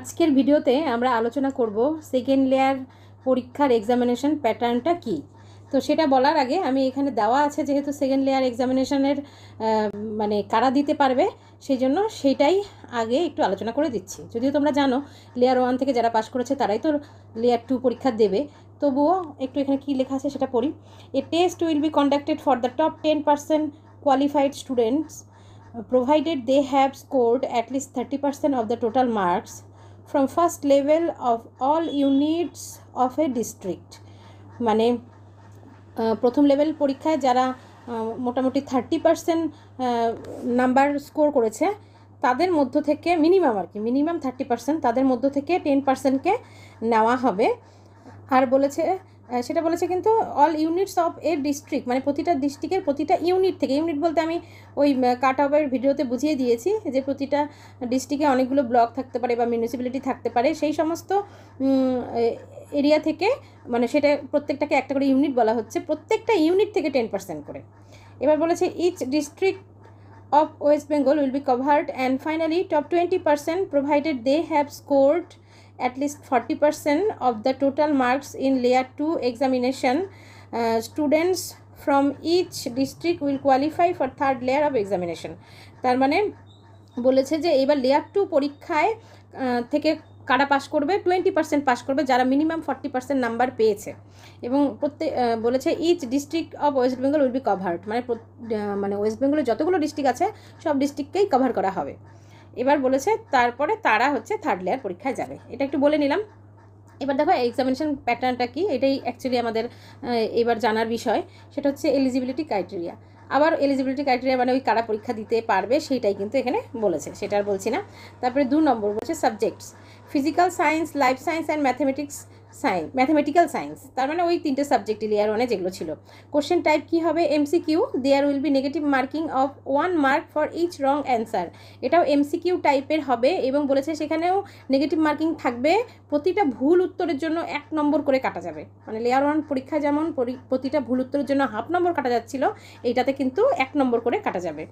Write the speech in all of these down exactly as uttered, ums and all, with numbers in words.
আজকের ভিডিওতে আমরা আলোচনা করব সেকেন্ড লেয়ার পরীক্ষার এক্সামিনেশন প্যাটার্নটা কি। তো সেটা বলার আগে আমি এখানে দেওয়া আছে যেহেতু সেকেন্ড লেয়ার এক্সামিনেশনের মানে কারা দিতে পারবে সেই জন্য সেটাই আগে একটু আলোচনা করে দিচ্ছি। যদিও তোমরা জানো লেয়ার ওয়ান থেকে যারা পাস করেছে তারাই তো লেয়ার টু পরীক্ষা দেবে, তবুও একটু এখানে কি লেখা আছে সেটা পড়ি। A test will be conducted for the top ten percent qualified students provided they have scored at least thirty percent of the total marks from first level of all units of a district. মানে প্রথম level পরীক্ষায় যারা মোটামুটি thirty percent number score করেছে তাদের মধ্য থেকে minimum আর কি মিনিমাম থার্টি পার্সেন্ট তাদের মধ্য থেকে টেন পার্সেন্টকে নেওয়া হবে। আর বলেছে সেটা বলেছে কিন্তু all units of a district, মানে প্রতিটা ডিস্ট্রিক্টের প্রতিটা ইউনিট থেকে। ইউনিট বলতে আমি ওই কাট অফের ভিডিওতে বুঝিয়ে দিয়েছি যে প্রতিটা ডিস্ট্রিক্টে অনেকগুলো ব্লক থাকতে পারে বা মিউনিসিপ্যালিটি থাকতে পারে, সেই সমস্ত এরিয়া থেকে মানে সেটা প্রত্যেকটাকে একটা করে ইউনিট বলা হচ্ছে, প্রত্যেকটা ইউনিট থেকে টেন পার্সেন্ট করে। এবার বলেছে each district of West Bengal will be covered and finally top twenty percent provided they have scored at least forty percent of the total marks in layer two examination. Uh, students from each district will qualify for third layer of examination. তার মানে বলেছে যে এবার layer two পরীক্ষায় থেকে কারা pass করবে, twenty percent pass করবে যারা মিনিমাম ফর্টি পার্সেন্ট নাম্বার পেয়েছে। এবং প্রত্যেক বলেছে each district of West Bengal will be covered, মানে মানে ওয়েস্ট বেঙ্গলের যতগুলো ডিস্ট্রিক্ট আছে সব ডিস্ট্রিক্টকেই কভার করা হবে। এবার বলেছে তারপরে তারা হচ্ছে থার্ড লেয়ার পরীক্ষায় যাবে, এটা একটু বলে নিলাম। এবার দেখো এক্সামিনেশন প্যাটার্নটা কি, এটাই অ্যাকচুয়ালি আমাদের এবার জানার বিষয়। সেটা হচ্ছে এলিজিবিলিটি ক্রাইটেরিয়া। আবার এলিজিবিলিটি ক্রাইটেরিয়া মানে ওই কারা পরীক্ষা দিতে পারবে সেইটাই কিন্তু এখানে বলেছে, সেটা আর বলছি না। তারপরে দু নম্বর বলছে subjects physical science, life science and mathematics science mathematical science, তার মানে ওই তিনটে সাবজেক্ট লেয়ার ওয়ানে যেগুলো ছিল। কোশ্চেন টাইপ কী হবে, MCQ. There will be negative marking of one mark for each wrong answer, এটাও এমসিকিউ টাইপের হবে। এবং বলেছে সেখানেও নেগেটিভ মার্কিং থাকবে, প্রতিটা ভুল উত্তরের জন্য এক নম্বর করে কাটা যাবে। মানে লেয়ার ওয়ান পরীক্ষা যেমন প্রতিটা ভুল উত্তরের জন্য হাফ নম্বর কাটা যাচ্ছিল, এইটাতে কিন্তু এক নম্বর করে কাটা যাবে।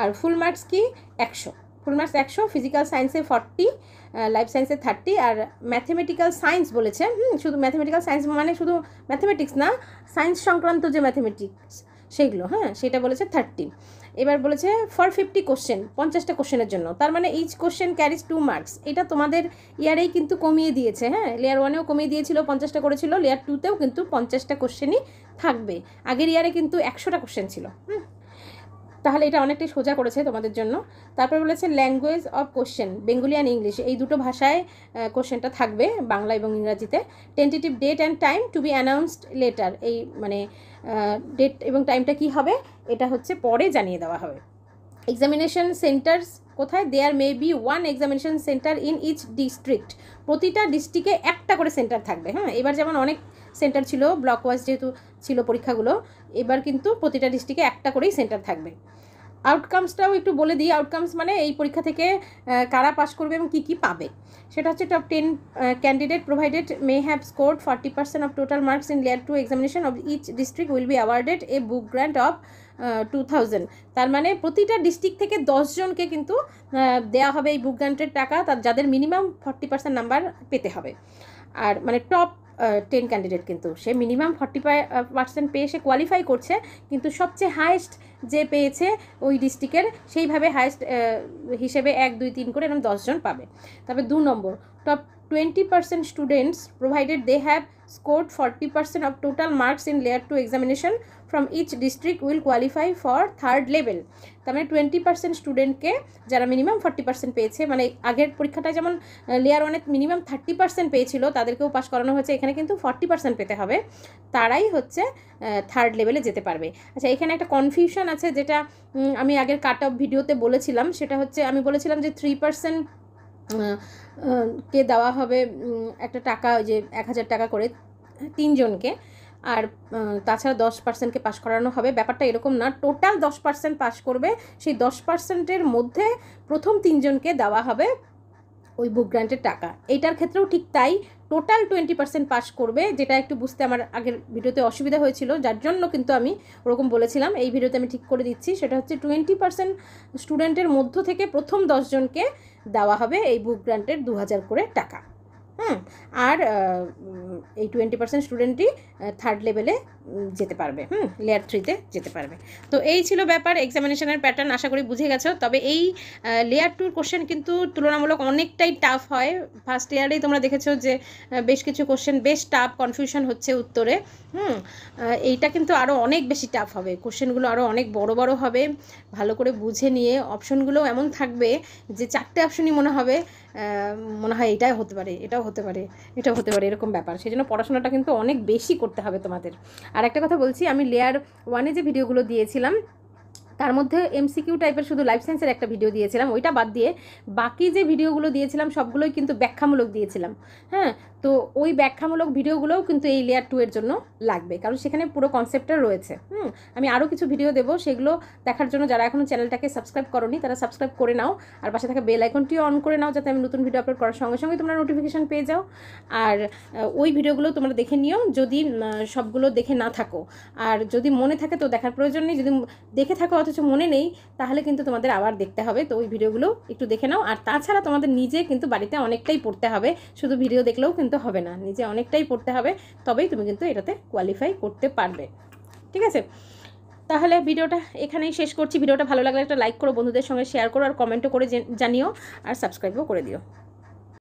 আর ফুল মার্কস কি একশো, ফুল মার্কস একশো। ফিজিক্যাল সায়েন্সে ফর্টি, লাইফ সায়েন্সে থার্টি। আর ম্যাথমেটিক্যাল সায়েন্স বলেছে, হুম শুধু ম্যাথমেটিক্যাল সায়েন্স মানে শুধু ম্যাথমেটিক্স না, সায়েন্স সংক্রান্ত যে ম্যাথমেটিক্স সেগুলো, হ্যাঁ সেটা বলেছে থার্টি। এবার বলেছে ফর ফিফটি কোশ্চেন, পঞ্চাশটা কোশ্চেনের জন্য, তার মানে each question carries two marks. এটা তোমাদের ইয়ারেই কিন্তু কমিয়ে দিয়েছে, হ্যাঁ লেয়ার ওয়ানেও কমিয়ে দিয়েছিল, পঞ্চাশটা করেছিল, লেয়ার টুতেও কিন্তু পঞ্চাশটা কোশ্চেনই থাকবে। আগের ইয়ারে কিন্তু একশোটা কোশ্চেন ছিল, হুম তাহলে এটা অনেকটাই সোজা করেছে তোমাদের জন্য। তারপরে বলেছে language of question, Bengali and English, এই দুটো ভাষায় কোশ্চেনটা থাকবে, বাংলা এবং ইংরাজিতে। Tentative date and time to be announced later, এই মানে ডেট এবং টাইমটা কি হবে এটা হচ্ছে পরে জানিয়ে দেওয়া হবে। এক্সামিনেশন সেন্টারস কোথায়, there may be one examination centre in each district, প্রতিটা ডিস্ট্রিক্টে একটা করে সেন্টার থাকবে। হ্যাঁ এবার যেমন অনেক সেন্টার ছিল ব্লক ওয়াইজ যেহেতু ছিল পরীক্ষাগুলো, এবার কিন্তু প্রতিটা ডিস্ট্রিক্টে একটা করেই সেন্টার থাকবে। আউটকামসটাও একটু বলে দিই। আউটকামস মানে এই পরীক্ষা থেকে কারা পাস করবে এবং কী কী পাবে, সেটা হচ্ছে top ten candidate provided may have scored forty percent of total marks in layer two examination of each district will be awarded a book grant of two thousand, তার মানে প্রতিটা ডিস্ট্রিক্ট থেকে দশজনকে কিন্তু দেওয়া হবে এই বুক গ্র্যান্টের টাকা, তার যাদের মিনিমাম ফর্টি পার্সেন্ট নাম্বার পেতে হবে। আর মানে টপ টেন ক্যান্ডিডেট কিন্তু সে মিনিমাম ফর্টি পার্সেন্ট পেয়ে সে কোয়ালিফাই করছে, কিন্তু সবচেয়ে হায়েস্ট যে পেয়েছে ওই ডিস্ট্রিক্টের সেইভাবে হায়েস্ট হিসেবে এক দুই তিন করে এরকম দশজন পাবে। তবে দু নম্বর top twenty percent students provided they have scored forty percent of total marks in layer two examination from each district will qualify for third level, তার মানে টোয়েন্টি পার্সেন্ট স্টুডেন্টকে যারা মিনিমাম ফর্টি পার্সেন্ট পেয়েছে, মানে আগের পরীক্ষাটা যেমন লেয়ার ওয়ানে মিনিমাম থার্টি পার্সেন্ট পেয়েছিল তাদেরকেও পাস করানো হয়েছে, এখানে কিন্তু ফর্টি পার্সেন্ট পেতে হবে, তারাই হচ্ছে থার্ড লেভেলে যেতে পারবে। আচ্ছা এখানে একটা কনফিউশন আছে যেটা আমি আগের কাট অফ ভিডিওতে বলেছিলাম, সেটা হচ্ছে আমি বলেছিলাম যে থ্রি পার্সেন্ট কে দেওয়া হবে একটা টাকা, ওই যে এক হাজার টাকা করে তিনজনকে, আর তাছাড়া দশ পার্সেন্টকে পাস করানো হবে। ব্যাপারটা এরকম না, টোটাল দশ পার্সেন্ট পাস করবে, সেই দশ পার্সেন্টের মধ্যে প্রথম তিনজনকে দেওয়া হবে ওই বুক গ্রান্টের টাকা। এইটার ক্ষেত্রেও ঠিক তাই, টোটাল টোয়েন্টি পার্সেন্ট পাস করবে, যেটা একটু বুঝতে আমার আগের ভিডিওতে অসুবিধা হয়েছিল, যার জন্য কিন্তু আমি ওরকম বলেছিলাম। এই ভিডিওতে আমি ঠিক করে দিচ্ছি, সেটা হচ্ছে টোয়েন্টি পার্সেন্ট স্টুডেন্টের মধ্য থেকে প্রথম দশজনকে দেওয়া হবে এই বুক গ্রান্টের দু হাজার করে টাকা। হুম আর এই টোয়েন্টি পার্সেন্ট স্টুডেন্টই থার্ড লেভেলে যেতে পারবে, হুম লেয়ার থ্রিতে যেতে পারবে। তো এই ছিল ব্যাপার এক্সামিনেশনের প্যাটার্ন, আশা করি বুঝে গেছো। তবে এই লেয়ার টুর কোশ্চেন কিন্তু তুলনামূলক অনেকটাই টাফ হয়। ফার্স্ট ইয়ারেই তোমরা দেখেছো যে বেশ কিছু কোশ্চেন বেশ টাফ, কনফিউশন হচ্ছে উত্তরে। হুম এইটা কিন্তু আরও অনেক বেশি টাফ হবে, কোশ্চেনগুলো আরও অনেক বড় বড় হবে। ভালো করে বুঝে নিয়ে, অপশনগুলো এমন থাকবে যে চারটে অপশনই মনে হবে, মনে হয় এটাই হতে পারে, এটাও হতে পারে, এটাও হতে পারে, এরকম ব্যাপার। সেই জন্য পড়াশোনাটা কিন্তু অনেক বেশি করতে হবে তোমাদের। আর একটা কথা বলছি, আমি লেয়ার ওয়ানে যে ভিডিওগুলো দিয়েছিলাম তার মধ্যে এমসিকিউ টাইপের শুধু লাইফ সায়েন্সের একটা ভিডিও দিয়েছিলাম, ওইটা বাদ দিয়ে বাকি যে ভিডিওগুলো দিয়েছিলাম সবগুলোই কিন্তু ব্যাখ্যামূলক দিয়েছিলাম। হ্যাঁ, তো ওই ব্যাখ্যামূলক ভিডিওগুলোও কিন্তু এই লেয়ার টু এর জন্য লাগবে, কারণ সেখানে পুরো কনসেপ্টটা রয়েছে। হুম আমি আরও কিছু ভিডিও দেবো, সেগুলো দেখার জন্য যারা এখনও চ্যানেলটাকে সাবস্ক্রাইব করোনি তারা সাবস্ক্রাইব করে নাও, আর পাশে থাকা বেল আইকনটিও অন করে নাও, যাতে আমি নতুন ভিডিও আপলোড করার সঙ্গে সঙ্গে তোমরা নোটিফিকেশান পেয়ে যাও। আর ওই ভিডিওগুলো তোমরা দেখে নিও যদি সবগুলো দেখে না থাকো, আর যদি মনে থাকে তো দেখার প্রয়োজন নেই, যদি দেখে থাকো অথচ মনে নেই তাহলে কিন্তু তোমাদের আবার দেখতে হবে। তো ওই ভিডিওগুলো একটু দেখে নাও। আর তাছাড়া তোমাদের নিজে কিন্তু বাড়িতে অনেকটাই পড়তে হবে, শুধু ভিডিও দেখলেও কিন্তু হবে না, নিজে অনেকটাই পড়তে হবে, তবেই তুমি কিন্তু এটাতে কোয়ালিফাই করতে পারবে। ঠিক আছে, তাহলে ভিডিওটা এখানেই শেষ করছি। ভিডিওটা ভালো লাগলে একটা লাইক করো, বন্ধুদের সঙ্গে শেয়ার করো, আর কমেন্টও করে জানিও, আর সাবস্ক্রাইবও করে দিও।